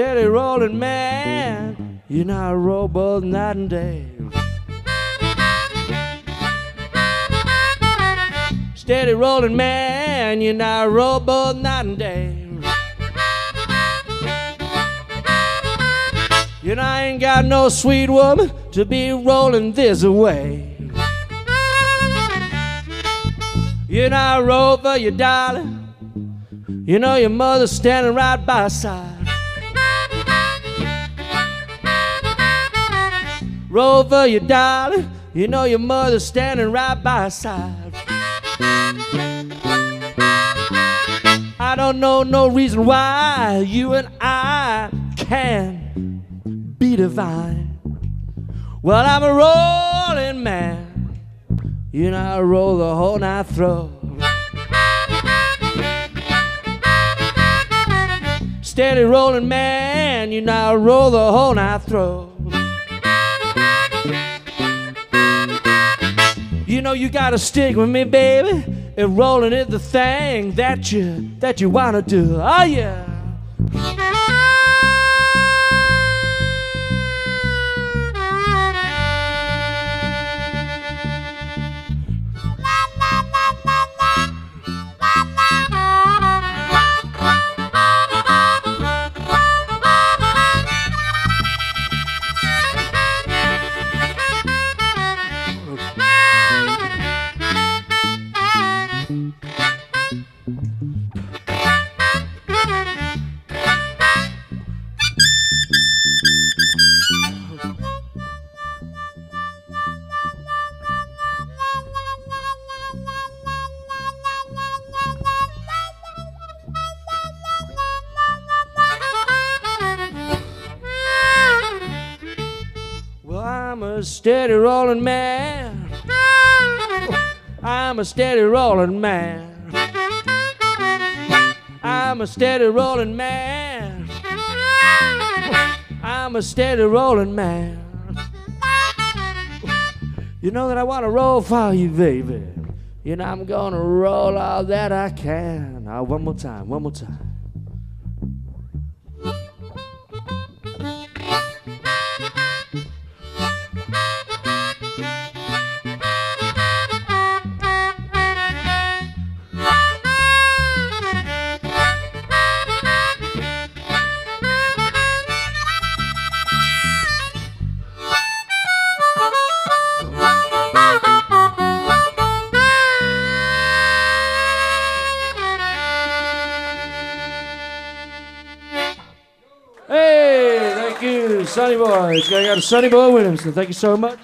steady rolling, man. You're not a robot night and day. Steady rolling, man. You're not a robot night and day. You know, I ain't got no sweet woman to be rolling this away. You know, I rode for you, darling. You know, your mother's standing right by her side. Rode for you, darling. You know, your mother's standing right by her side. I don't know no reason why you and I can't be divine. Well, I'm a rolling man. You know, I roll the whole night through. Steady rolling man. You know, I roll the whole night through. You know, you gotta stick with me, baby. And rolling is the thing that you wanna do. Oh yeah. I'm a steady rolling man. I'm a steady rolling man. I'm a steady rolling man. I'm a steady rolling man. You know that I want to roll for you, baby. You know I'm gonna roll all that I can. Oh, one more time, one more time. Sonny Boy. It's going to go to Sonny Boy Williamson. Thank you so much.